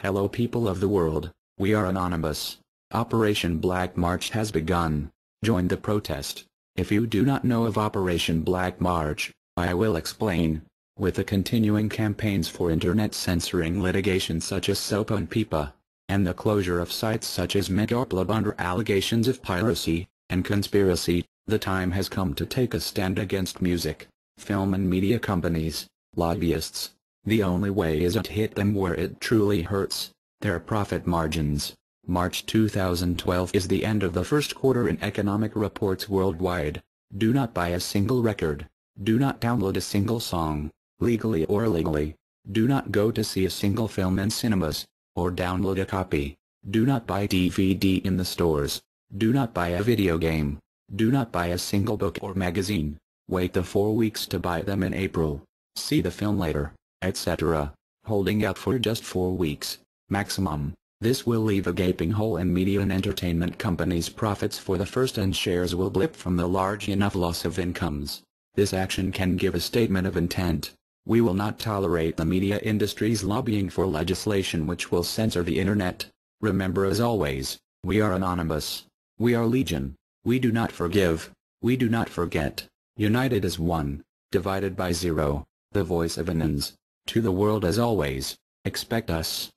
Hello people of the world, we are Anonymous. Operation Black March has begun. Join the protest. If you do not know of Operation Black March, I will explain. With the continuing campaigns for internet censoring litigation such as SOPA and PIPA, and the closure of sites such as Megaupload under allegations of piracy and conspiracy, the time has come to take a stand against music, film and media companies, lobbyists. The only way is to hit them where it truly hurts, their profit margins. March 2012 is the end of the first quarter in economic reports worldwide. Do not buy a single record. Do not download a single song, legally or illegally. Do not go to see a single film in cinemas, or download a copy. Do not buy DVD in the stores. Do not buy a video game. Do not buy a single book or magazine. Wait the 4 weeks to buy them in April. See the film later, etc. Holding out for just 4 weeks, maximum. This will leave a gaping hole in media and entertainment companies' profits for the first, and shares will blip from the large enough loss of incomes. This action can give a statement of intent. We will not tolerate the media industry's lobbying for legislation which will censor the internet. Remember, as always, we are Anonymous. We are Legion. We do not forgive. We do not forget. United as one, divided by zero, the voice of Anons. To the world as always, expect us.